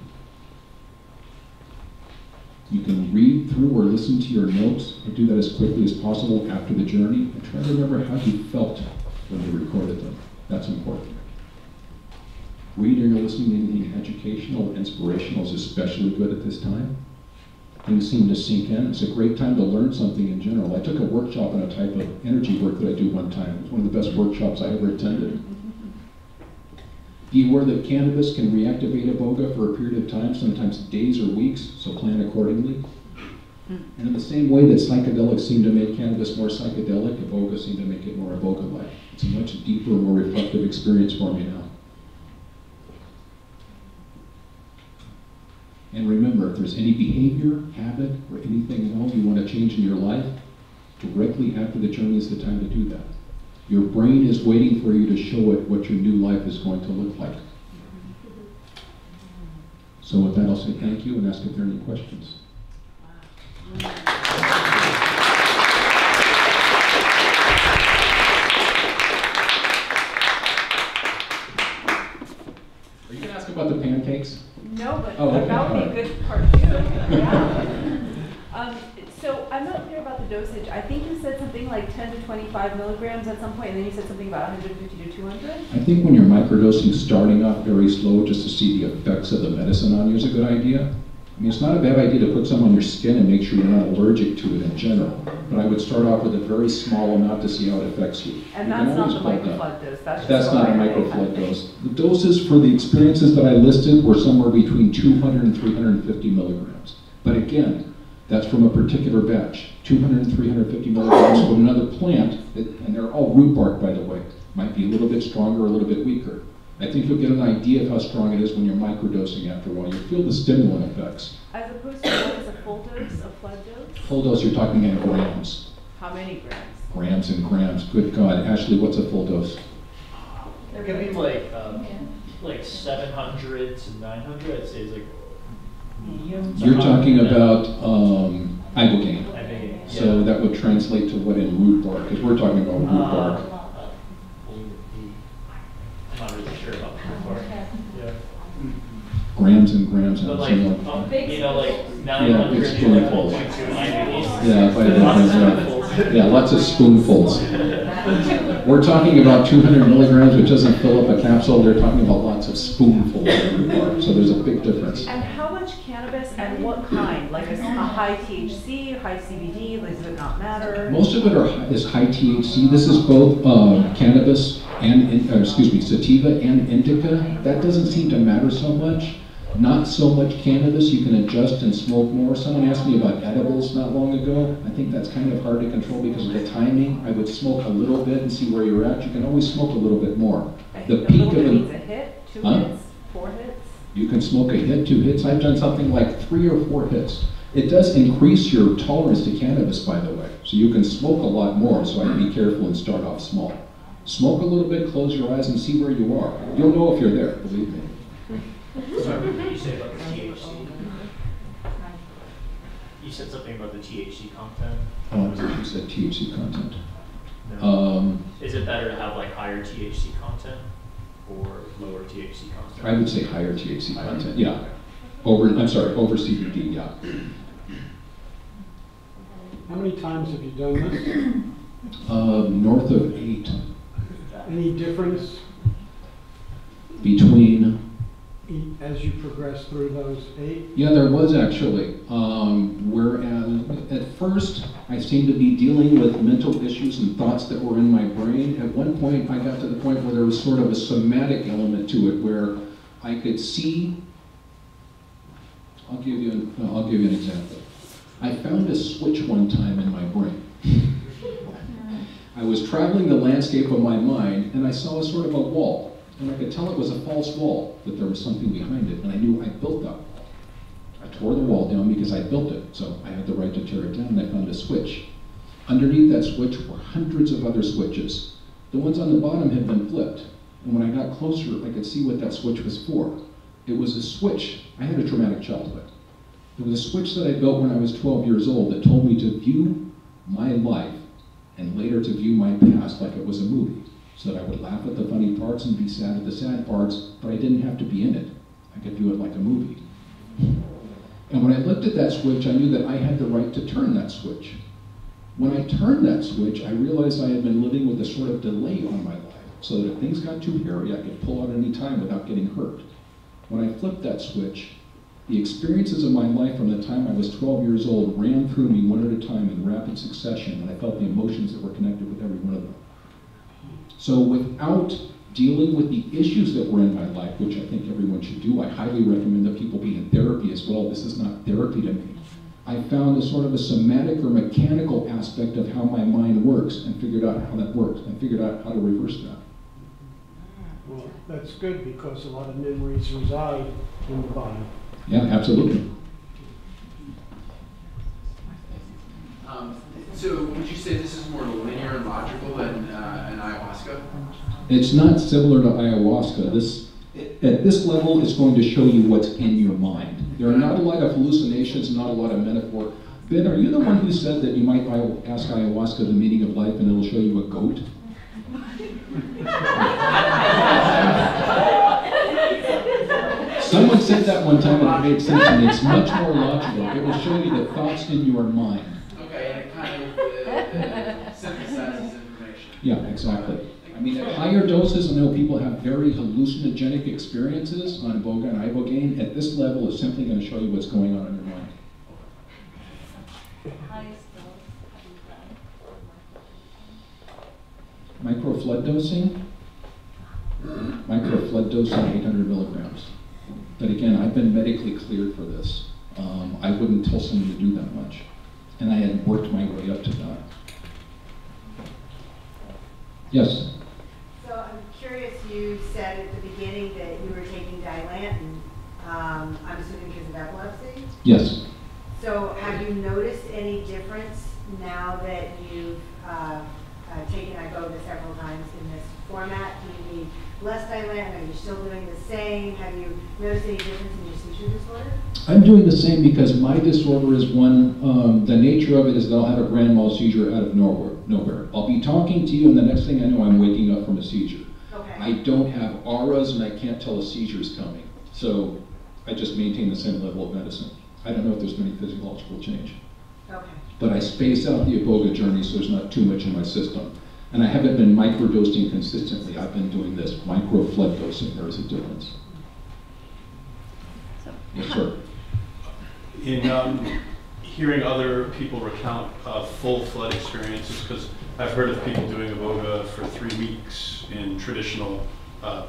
You can read through or listen to your notes, and do that as quickly as possible after the journey, and try to remember how you felt when you recorded them. That's important. Reading or listening to anything educational or inspirational is especially good at this time. Things seem to sink in. It's a great time to learn something in general. I took a workshop on a type of energy work that I do one time. It was one of the best workshops I ever attended. Be aware that cannabis can reactivate iboga for a period of time, sometimes days or weeks, so plan accordingly. Mm. And in the same way that psychedelics seem to make cannabis more psychedelic, iboga seem to make it more iboga-like. It's a much deeper, more reflective experience for me now. And remember, if there's any behavior, habit, or anything else you want to change in your life, directly after the journey is the time to do that. Your brain is waiting for you to show it what your new life is going to look like. So with that, I'll say thank you and ask if there are any questions. Are you going to ask about the pancakes? No, but oh, okay. That would be a good part too. Yeah. um, so I'm not clear about the dosage. I think you said something like ten to twenty-five milligrams at some point, and then you said something about one hundred fifty to two hundred? I think when you're microdosing, starting off very slow just to see the effects of the medicine on you is a good idea. I mean, it's not a bad idea to put some on your skin and make sure you're not allergic to it in general. But I would start off with a very small amount to see how it affects you. And you that's not the microflood dose. That's, that's not a microflood dose. The doses for the experiences that I listed were somewhere between two hundred and three hundred fifty milligrams. But again, that's from a particular batch. two hundred and three hundred fifty milligrams from another plant, that, and they're all root bark, by the way. Might be a little bit stronger, a little bit weaker. I think you'll get an idea of how strong it is when you're microdosing after a while. You feel the stimulant effects. As opposed to what is a full dose, a flood dose? Full dose, you're talking in grams. How many grams? Grams and grams. Good God. Ashley, what's a full dose? They're going to be like, um, yeah. like seven hundred to nine hundred, I'd say. It's like medium. You're talking about um, Ibogaine. Ibogaine, yeah. So that would translate to what in root bark, because we're talking about root uh, bark. Grams and grams and like, you know, like nine hundred, yeah, it's spoonfuls. Yeah, by the way, yeah, lots of spoonfuls. We're talking about two hundred milligrams, which doesn't fill up a capsule. They're talking about lots of spoonfuls every bar, so there's a big difference. And how much cannabis and what kind? Like a, a high T H C, high C B D? Like, does it not matter? Most of it are is high T H C. This is both uh, cannabis and in, uh, excuse me, sativa and indica. That doesn't seem to matter so much. Not so much cannabis, you can adjust and smoke more. Someone asked me about edibles not long ago. I think that's kind of hard to control because of the timing. I would smoke a little bit and see where you're at. You can always smoke a little bit more. I the peak of an, a hit, two huh? hits, four hits. You can smoke a hit, two hits. I've done something like three or four hits. It does increase your tolerance to cannabis, by the way. So you can smoke a lot more, so I'd be careful and start off small. Smoke a little bit, close your eyes, and see where you are. You'll know if you're there, believe me. Sorry, what did you say about the T H C? You said something about the T H C content? Oh, I think you said T H C content. No. Um, Is it better to have like higher T H C content or lower T H C content? I would say higher T H C higher content, yeah. Over, I'm sorry, over C B D, yeah. How many times have you done this? Uh, north of eight. Any difference? Between? As you progress through those eight? Yeah, there was actually. Um, where at, at first, I seemed to be dealing with mental issues and thoughts that were in my brain. At one point, I got to the point where there was sort of a somatic element to it, where I could see. I'll give you an, uh, I'll give you an example. I found a switch one time in my brain. I was traveling the landscape of my mind, and I saw a sort of a wall. And I could tell it was a false wall, that there was something behind it, and I knew I built that wall. I tore the wall down because I built it, so I had the right to tear it down, and I found a switch. Underneath that switch were hundreds of other switches. The ones on the bottom had been flipped, and when I got closer, I could see what that switch was for. It was a switch. I had a traumatic childhood. It was a switch that I built when I was twelve years old that told me to view my life, and later to view my past like it was a movie. So that I would laugh at the funny parts and be sad at the sad parts, but I didn't have to be in it. I could view it like a movie. And when I looked at that switch, I knew that I had the right to turn that switch. When I turned that switch, I realized I had been living with a sort of delay on my life, so that if things got too hairy, I could pull out any time without getting hurt. When I flipped that switch, the experiences of my life from the time I was twelve years old ran through me one at a time in rapid succession, and I felt the emotions that were connected with every one of them. So without dealing with the issues that were in my life, which I think everyone should do, I highly recommend that people be in therapy as well. This is not therapy to me. I found a sort of a somatic or mechanical aspect of how my mind works and figured out how that works and figured out how to reverse that. Well, that's good because a lot of memories reside in the body. Yeah, absolutely. Um, so would you say this is more linear and logical than uh, an ayahuasca? It's not similar to ayahuasca. This, at this level, it's going to show you what's in your mind. There are not a lot of hallucinations, not a lot of metaphor. Ben, are you the one who said that you might ask ayahuasca the meaning of life and it'll show you a goat? Someone said that one time and it made sense, and it's much more logical. It will show you the thoughts in your mind. Okay, and it kind of uh, synthesizes information. Yeah, exactly. I mean, at higher doses, I know people have very hallucinogenic experiences on Iboga and Ibogaine. At this level, it's simply going to show you what's going on in your mind. Micro flood dosing? Micro flood dosing, eight hundred milligrams. But again, I've been medically cleared for this. Um, I wouldn't tell someone to do that much. And I had worked my way up to that. Yes? So I'm curious, you said at the beginning that you were taking Dilantin, um, I'm assuming because of epilepsy? Yes. So have you noticed any difference now that you've uh, uh, taken Iboga several times in this format? Do you need less Dilantin? Are you still doing the same? Have you noticed any difference in your seizure disorder? I'm doing the same because my disorder is one, um, the nature of it is that I'll have a grand mal seizure out of nowhere. nowhere. I'll be talking to you and the next thing I know I'm waking up from a seizure. Okay. I don't have auras and I can't tell a seizure is coming. So I just maintain the same level of medicine. I don't know if there's any physiological change. Okay. But I space out the Iboga journey so there's not too much in my system. And I haven't been microdosing consistently. I've been doing this micro flood dosing. There is a difference. So, yes, sir. In, um, hearing other people recount uh, full flood experiences, because I've heard of people doing Iboga for three weeks in traditional uh,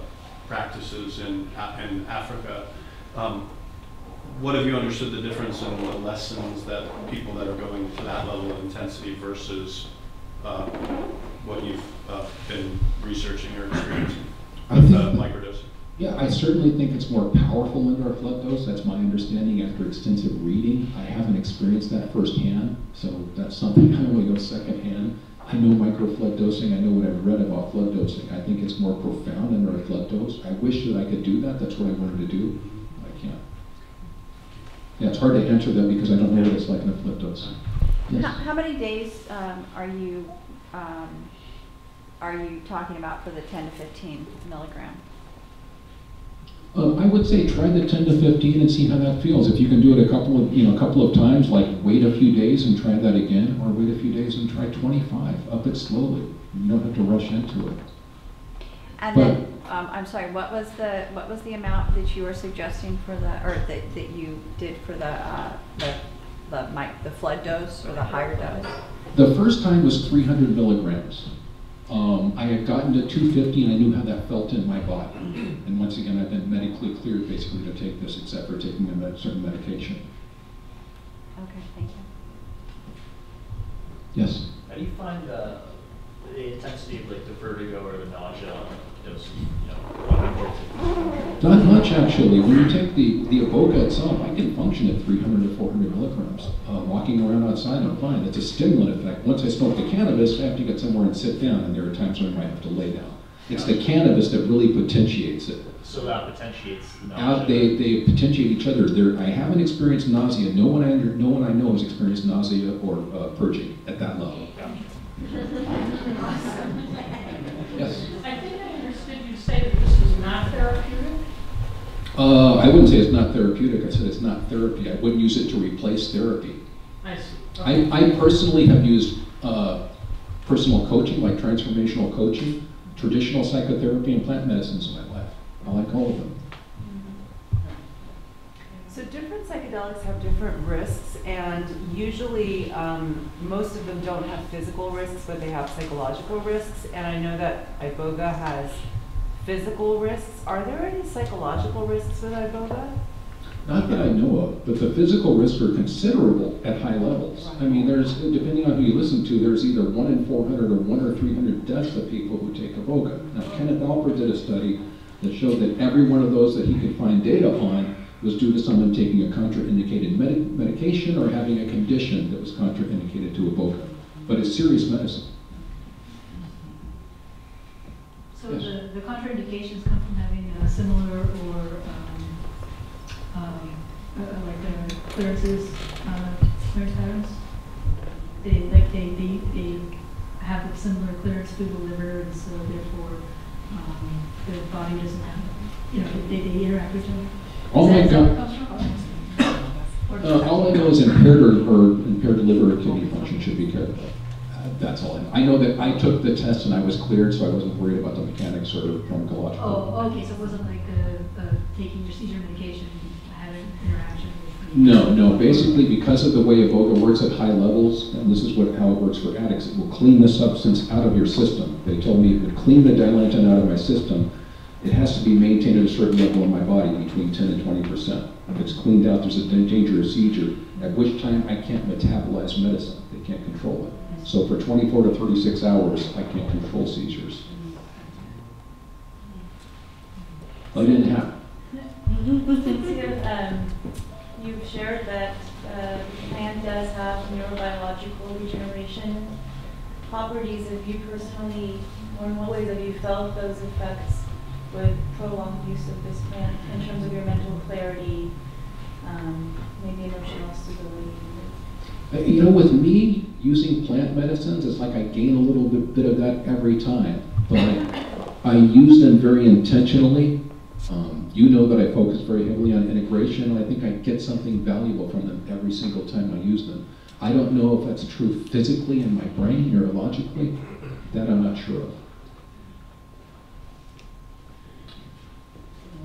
practices in, in Africa. Um, what have you understood the difference in the lessons that people that are going to that level of intensity versus uh, what you've uh, been researching or experiencing with uh, microdosing? Yeah, I certainly think it's more powerful under a flood dose. That's my understanding after extensive reading. I haven't experienced that firsthand, so that's something I only go secondhand. I know micro flood dosing. I know what I've read about flood dosing. I think it's more profound under a flood dose. I wish that I could do that. That's what I wanted to do. I can't. Yeah, it's hard to answer that because I don't know what it's like in a flood dose. Yes. How, how many days um, are you um, are you talking about for the ten to fifteen milligram? Uh, I would say try the ten to fifteen and see how that feels. If you can do it a couple of, you know, a couple of times, like wait a few days and try that again, or wait a few days and try twenty-five. Up it slowly. You don't have to rush into it. And but, then, um, I'm sorry. What was the what was the amount that you were suggesting for the, or that, that you did for the uh, the the, mic, the flood dose or the higher dose? The first time was three hundred milligrams. Um, I had gotten to two fifty and I knew how that felt in my body. And once again, I've been medically cleared basically to take this except for taking a med certain medication. Okay, thank you. Yes? How do you find uh, the intensity of like the vertigo or the nausea? Dose, you know, not much actually. When you take the, the Iboga itself, I can function at three hundred to four hundred milligrams. Uh, walking around outside, I'm fine. It's a stimulant effect. Once I smoke the cannabis, I have to get somewhere and sit down, and there are times when I might have to lay down. It's the cannabis that really potentiates it. So that potentiates the nausea? Out, they, they potentiate each other. They're, I haven't experienced nausea. No one I, no one I know has experienced nausea or uh, purging at that level. Yeah. Awesome. Yes? I think I understood you say that this is not therapeutic? Uh, I wouldn't say it's not therapeutic. I said it's not therapy. I wouldn't use it to replace therapy. I see. Okay. I, I personally have used uh, personal coaching, like transformational coaching, traditional psychotherapy, and plant medicines in my life. I like all of them. So different psychedelics have different risks, and usually um, most of them don't have physical risks, but they have psychological risks, and I know that Iboga has physical risks. Are there any psychological risks with Iboga? Not that I know of, but the physical risks are considerable at high levels. I mean, there's, depending on who you listen to, there's either one in four hundred or one or three hundred deaths of people who take iboga. Now, Kenneth Alper did a study that showed that every one of those that he could find data on was due to someone taking a contraindicated med medication or having a condition that was contraindicated to iboga. But it's serious medicine. So yes. the, the contraindications come from having a similar or um, um, uh, like uh, clearances, uh, clearance patterns? They, like they, they, they have a similar clearance through the liver, and so therefore um, the body doesn't have, you know, they, they interact with each other. All my goals impaired or, or impaired liver kidney function should be cared for. Uh, that's all I know. I know that I took the test and I was cleared, so I wasn't worried about the mechanics or the pharmacological. Oh, okay, so it wasn't like a, a taking your seizure medication had an interaction with me. No, no. Basically, because of the way iboga works at high levels, and this is what how it works for addicts, it will clean the substance out of your system. They told me it would clean the Dilantin out of my system. It has to be maintained at a certain level in my body, between ten and twenty percent. If it's cleaned out, there's a danger of seizure, at which time I can't metabolize medicine. They can't control it. So for twenty-four to thirty-six hours, I can't control seizures. I didn't have. um, you've shared that uh, plant does have neurobiological regeneration properties. Have you personally, or in what ways have you felt those effects with prolonged use of this plant in terms of your mental clarity, um, maybe emotional stability? You know, with me using plant medicines, it's like I gain a little bit, bit of that every time, but I, I use them very intentionally. Um, you know that I focus very heavily on integration, and I think I get something valuable from them every single time I use them. I don't know if that's true physically in my brain, neurologically, that I'm not sure of.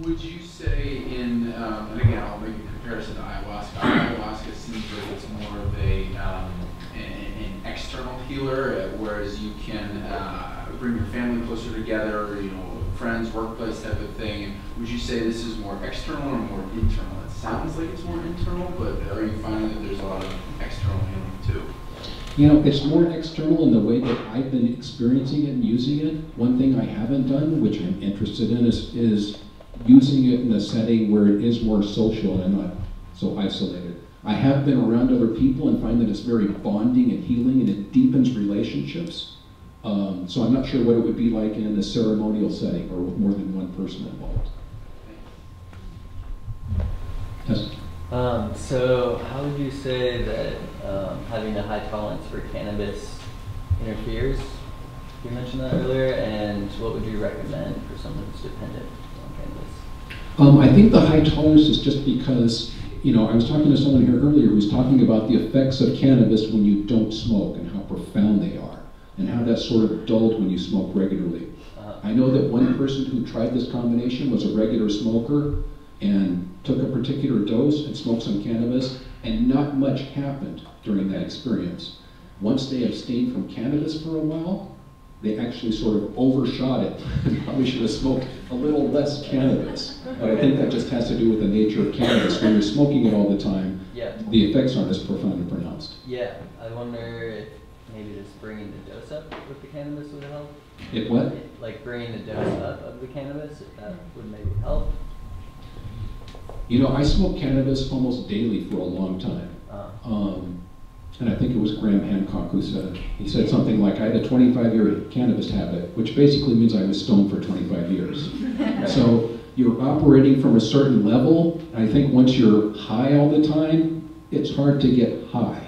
Would you say in, um, and again, I'll make a comparison to ayahuasca. Ayahuasca seems like it's more of a, um, an, an external healer, whereas you can uh, bring your family closer together, you know, friends, workplace type of thing. Would you say this is more external or more internal? It sounds like it's more internal, but are you finding that there's a lot of external healing too? You know, it's more external in the way that I've been experiencing it and using it. One thing I haven't done, which I'm interested in, is, is using it in a setting where it is more social and not so isolated. I have been around other people and find that it's very bonding and healing, and it deepens relationships. Um, so I'm not sure what it would be like in a ceremonial setting or with more than one person involved. Yes? Um, so how would you say that um, having a high tolerance for cannabis interferes? You mentioned that earlier, and what would you recommend for someone who's dependent? Um, I think the high tolerance is just because, you know, I was talking to someone here earlier who was talking about the effects of cannabis when you don't smoke and how profound they are, and how that's sort of dulled when you smoke regularly. Uh, I know that one person who tried this combination was a regular smoker and took a particular dose and smoked some cannabis, and not much happened during that experience. Once they abstained from cannabis for a while, they actually sort of overshot it. Probably should have smoked a little less cannabis. But I think that just has to do with the nature of cannabis. When you're smoking it all the time, yeah, the effects aren't as profound and pronounced. Yeah, I wonder if maybe just bringing the dose up with the cannabis would help. If what? It, like bringing the dose up of the cannabis, if that would maybe help. You know, I smoked cannabis almost daily for a long time. Uh. Um, And I think it was Graham Hancock who said, he said something like, I had a twenty-five year cannabis habit, which basically means I was stoned for twenty-five years. So you're operating from a certain level. I think once you're high all the time, it's hard to get high.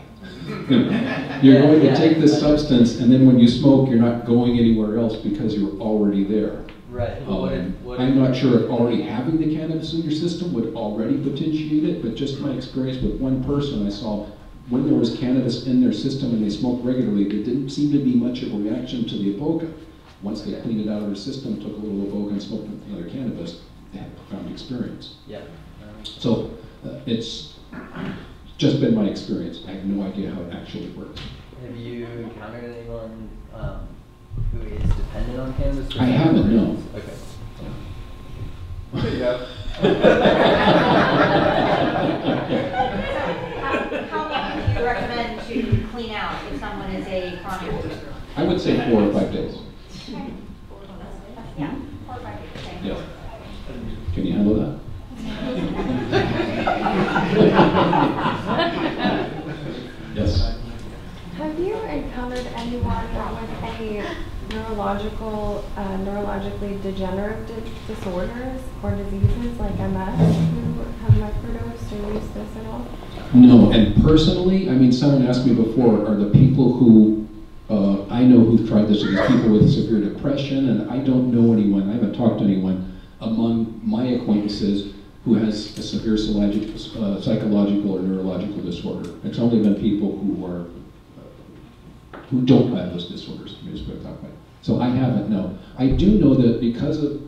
You're yeah, going to yeah, take this substance, and then when you smoke, you're not going anywhere else because you're already there. Right. Um, what if, what I'm not sure if already having the cannabis in your system would already potentiate it, but just my experience with one person I saw, when there was cannabis in their system and they smoked regularly, there didn't seem to be much of a reaction to the iboga. Once they cleaned it out of their system, took a little iboga and smoked another cannabis, they had a profound experience. Yeah. So uh, it's just been my experience. I have no idea how it actually works. Have you encountered anyone um, who is dependent on cannabis? I haven't, no. Okay. Yeah. would say four or five days. Yeah? Four or five days. Yeah. Can you handle that? Yes? Have you encountered anyone that with any neurological, uh, neurologically degenerative di disorders or diseases like M S who have microdosed or used this at all? No, and personally, I mean, someone asked me before, are the people who uh, I know who've tried this are these people with severe depression, and I don't know anyone, I haven't talked to anyone among my acquaintances who has a severe uh, psychological or neurological disorder. It's only been people who are uh, who don't have those disorders, let me just put it that way. So I haven't, no. I do know that because of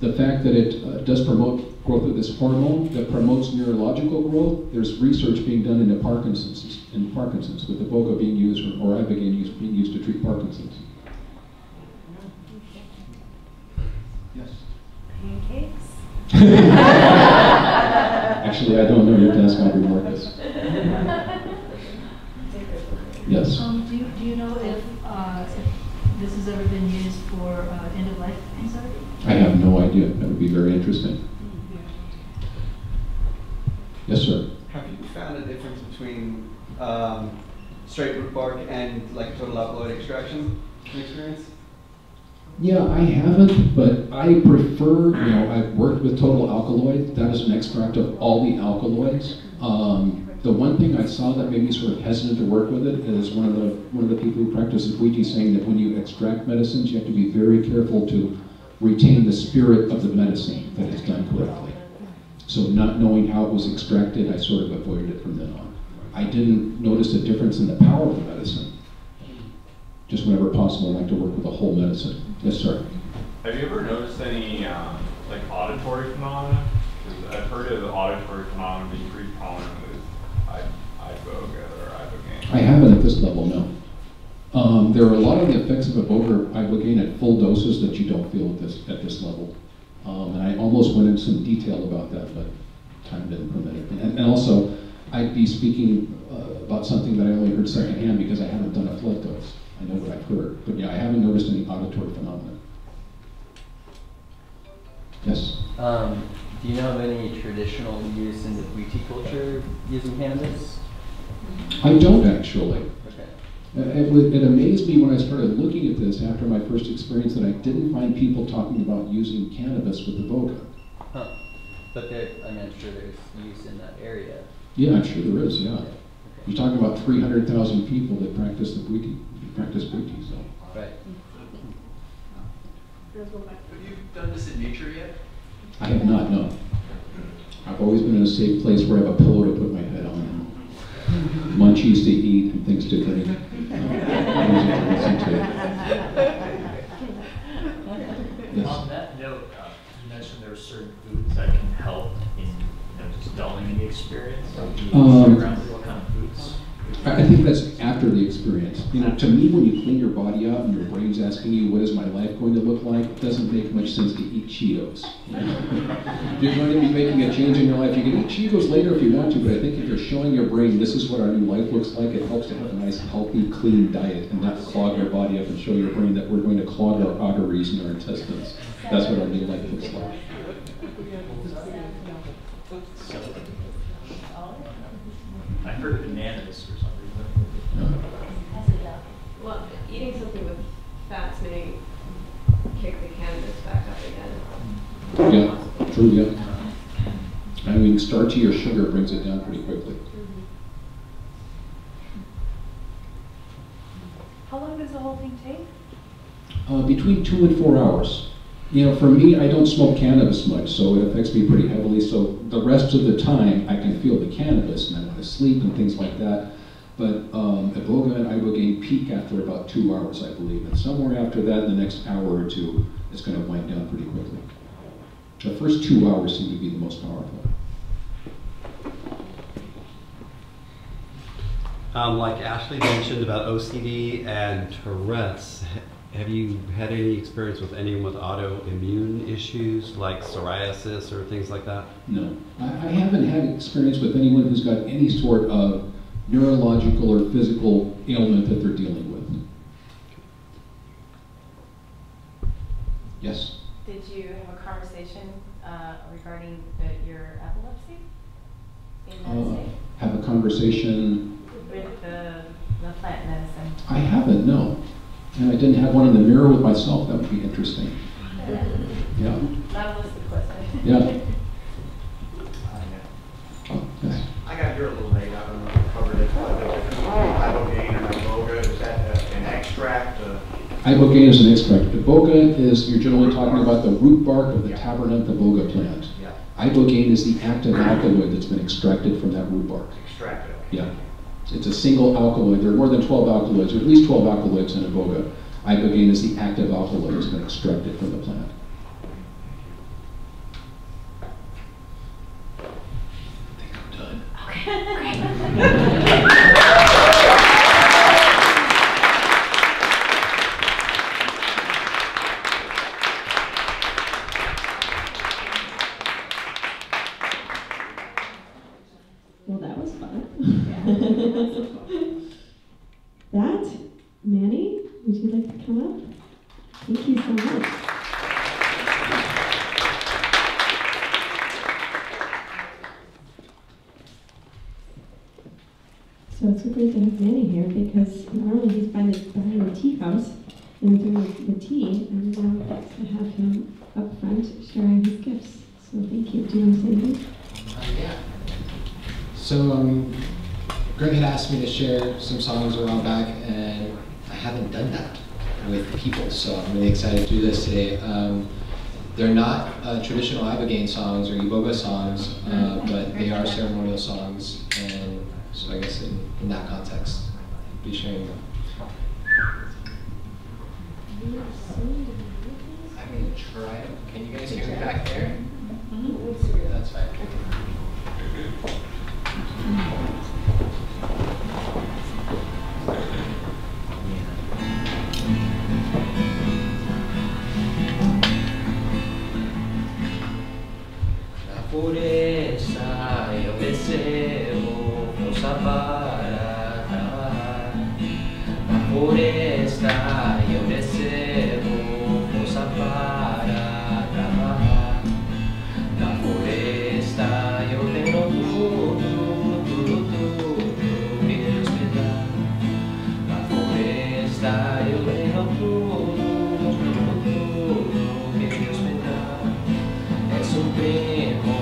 the fact that it uh, does promote growth of this hormone that promotes neurological growth, there's research being done into Parkinson's, in Parkinson's with iboga being used, or, or Ibogaine used, being used to treat Parkinson's. Yes? Pancakes? Actually, I don't know. You have to ask Audrey Marcus. Yes? Um, do, you, do you know if, uh, if this has ever been used for uh, end-of-life anxiety? I have no idea. That would be very interesting. Yes, sir? Have you found a difference between um, straight root bark and like total alkaloid extraction experience? Yeah, I haven't, but I prefer, you know, I've worked with total alkaloid. That is an extract of all the alkaloids. Um, the one thing I saw that made me sort of hesitant to work with it is one of the one of the people who practices Bwiti saying that when you extract medicines, you have to be very careful to retain the spirit of the medicine that is done correctly. So not knowing how it was extracted, I sort of avoided it from then on. I didn't notice a difference in the power of the medicine. Just whenever possible, I like to work with a whole medicine. Yes, sir. Have you ever noticed any um, like auditory phenomena? Because I've heard of auditory phenomena being pretty common with iboga or ibogaine. I haven't at this level, no. Um, there are a lot of the effects of iboga or ibogaine at full doses that you don't feel at this at this level. Um, and I almost went into some detail about that, but time didn't permit it. And, and also, I'd be speaking uh, about something that I only heard secondhand because I haven't done a flood dose. I know what I've heard, but yeah, I haven't noticed any auditory phenomena. Yes? Um, do you know of any traditional use in the Bwiti culture using cannabis? I don't actually. Okay. Uh, it, it amazed me when I started looking at this after my first experience that I didn't find people talking about using cannabis with iboga. Huh. But there, I mean, I'm sure there's use in that area. Yeah, I'm sure there is, yeah. Okay. You're talking about three hundred thousand people that practice the Bwiti. Practice Bwiti, so. Right. Have you done this in nature yet? I have not, no. I've always been in a safe place where I have a pillow to put my head on, munchies to eat, and things to drink. Yes. On that note, uh, you mentioned there are certain foods that can help in you know, just dulling the experience. Um, what kind of foods? I think that's after the experience. You know, to me, when you clean your body up and your brain's asking you, what is my life going to look like, it doesn't make much sense to eat Cheetos. You know? You're going to be making a change in your life. You can eat Cheetos later if you want to, but I think if you're showing your brain this is what our new life looks like, it helps to have a nice, healthy, clean diet and not clog your body up and show your brain that we're going to clog our arteries and our intestines. That's what our new life looks like. I heard bananas or something. Well, eating something with fats may kick the cannabis back up again. Yeah, true, yeah. I mean, starchy or sugar brings it down pretty quickly. Mm-hmm. How long does the whole thing take? Uh, between two and four hours. You know, for me, I don't smoke cannabis much, so it affects me pretty heavily. So the rest of the time, I can feel the cannabis, and I want to sleep and things like that. But um, iboga and ibogaine peak after about two hours, I believe. And somewhere after that, in the next hour or two, it's going to wind down pretty quickly. The first two hours seem to be the most powerful. Um, like Ashley mentioned about O C D and Tourette's, have you had any experience with anyone with autoimmune issues like psoriasis or things like that? No. I, I haven't had experience with anyone who's got any sort of neurological or physical ailment that they're dealing with. Yes? Did you have a conversation uh, regarding the, your epilepsy in that uh, state? Have a conversation? With the, the plant medicine. I haven't, no. And I didn't have one in the mirror with myself. That would be interesting. Yeah. That was the question. Yeah. Oh, yes. I got here a little late. I don't know if you covered it. Ibogaine and iboga, is that an extract? Ibogaine is an extract. Iboga is, you're generally talking about the root bark of the yeah. Tabernanthe iboga plant. Yeah. Ibogaine is the active alkaloid that's been extracted from that root bark. Extracted. Okay. Yeah. It's a single alkaloid. There are more than twelve alkaloids, or at least twelve alkaloids in iboga. Ibogaine is the active alkaloid that's been extracted from the plant. I think I'm done. Okay. Well, that was fun. That, Manny? Would you like to come up? Thank you so much. So it's a great to have Manny here because normally he's by the, behind the tea house and doing the tea, and now it's nice to have him up front sharing his gifts. So thank you. Do you want to say anything? Uh, yeah. So um, Greg had asked me to share some songs a while back, and haven't done that with people, so I'm really excited to do this today. Um, they're not uh, traditional Ibogaine songs or iboga songs, uh, but they are ceremonial songs, and so I guess in, in that context, I'll be sharing them. I'm going to try. Can you guys hear me back there? Mm-hmm. That's fine. Okay. Pureza y el deseo nos apartará. La pureza y el deseo nos apartará. La pureza y el deseo todo, todo, todo, todo Dios me da. La pureza y el deseo todo, todo, todo que Dios me da. Es un primo.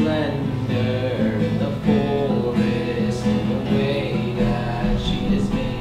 Splendor in the forest, in the way that she is made.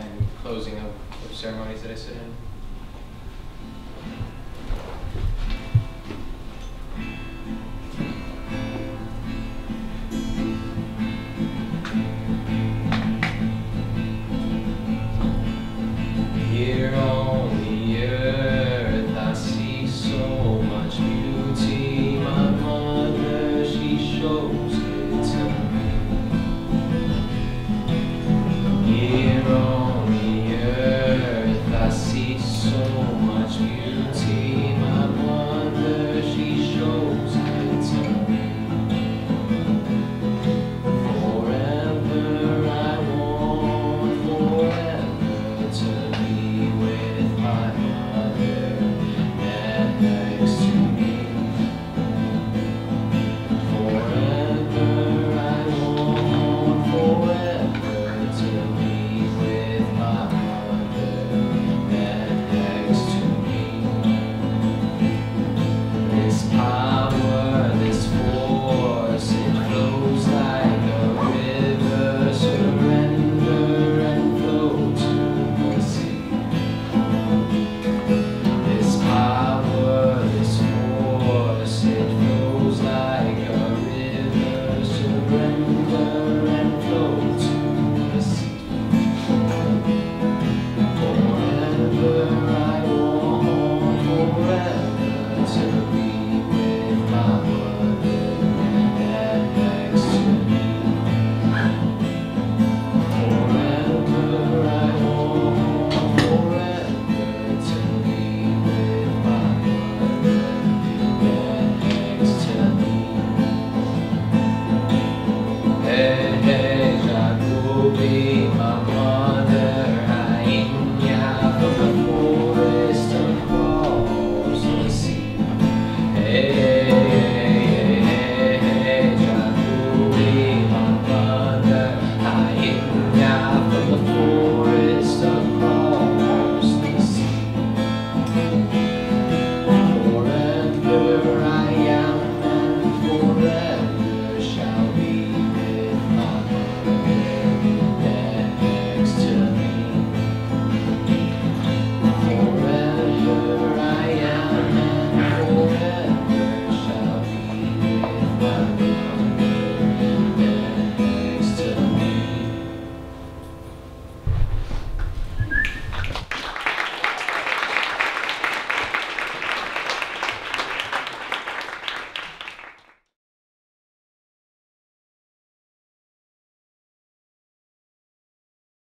and closing of, of ceremonies that I sit in.